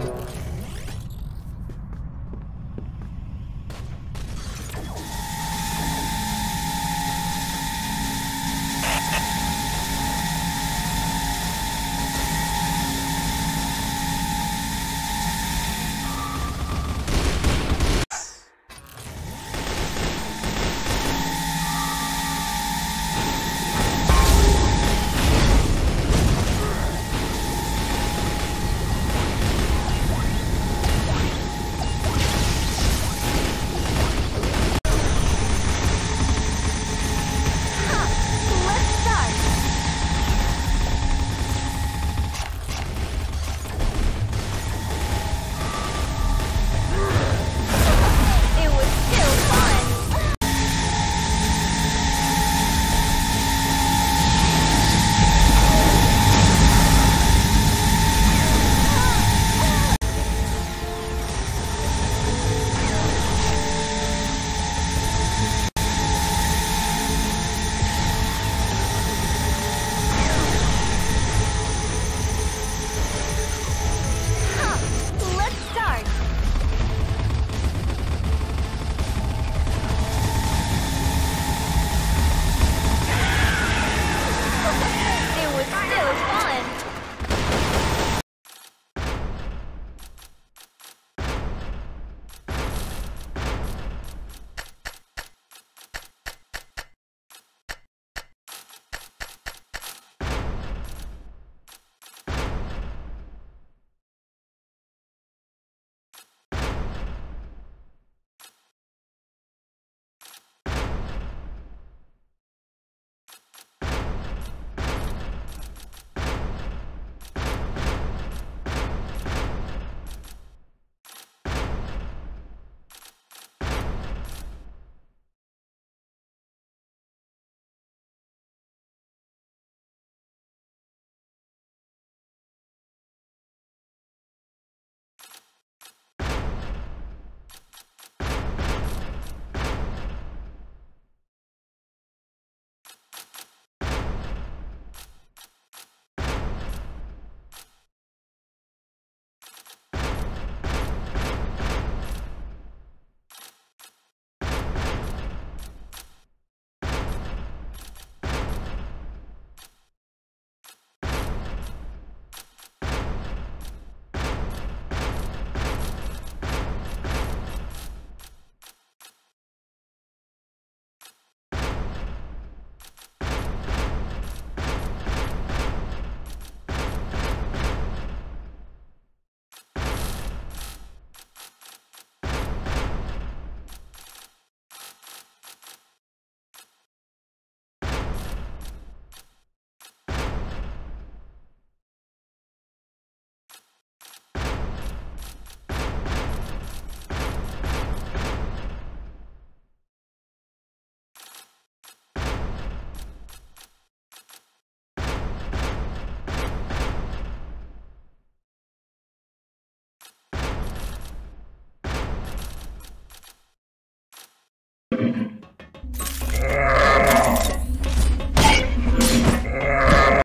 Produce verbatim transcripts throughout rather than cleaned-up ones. ten,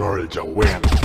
sorry to win.